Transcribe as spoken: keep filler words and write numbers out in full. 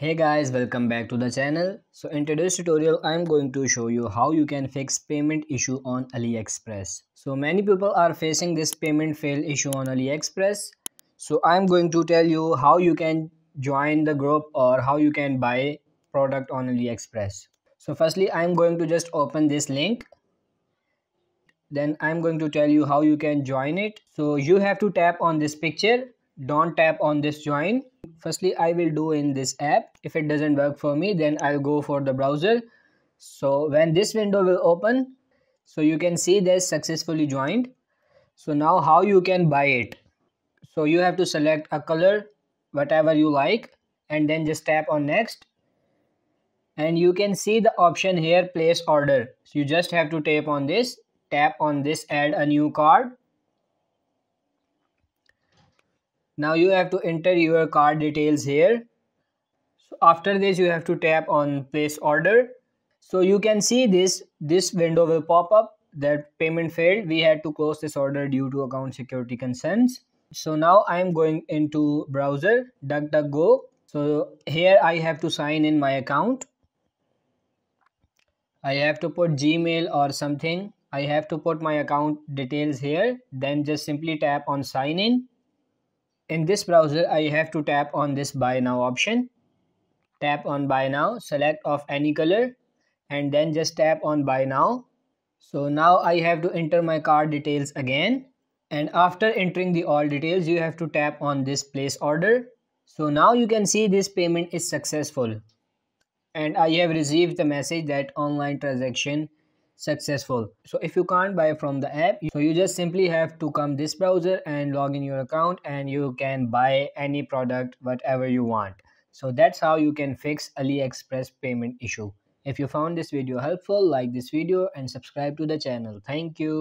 Hey guys, welcome back to the channel. So in today's tutorial I am going to show you how you can fix payment issue on AliExpress. So many people are facing this payment fail issue on AliExpress. So I am going to tell you how you can join the group or how you can buy product on AliExpress. So firstly I am going to just open this link. Then I am going to tell you how you can join it. So you have to tap on this picture. Don't tap on this join. Firstly I will do in this app. If it doesn't work for me, then I'll go for the browser. So when this window will open, so you can see this successfully joined. So now how you can buy it. So you have to select a color, whatever you like, and then just tap on next. And you can see the option here, place order. So you just have to tap on this, tap on this, add a new card. Now you have to enter your card details here. So after this you have to tap on place order. So you can see this, this window will pop up that payment failed. We had to close this order due to account security concerns. So now I am going into browser DuckDuckGo. So here I have to sign in my account. I have to put Gmail or something. I have to put my account details here. Then just simply tap on sign in. In this browser, I have to tap on this buy now option. Tap on buy now, select of any color, and then just tap on buy now. So now I have to enter my card details again. And after entering the all details, you have to tap on this place order. So now you can see this payment is successful. And I have received the message that online transaction successful. So if you can't buy from the app, so you just simply have to come this browser and log in your account, and you can buy any product whatever you want. So that's how you can fix AliExpress payment issue. If you found this video helpful, like this video and subscribe to the channel. Thank you.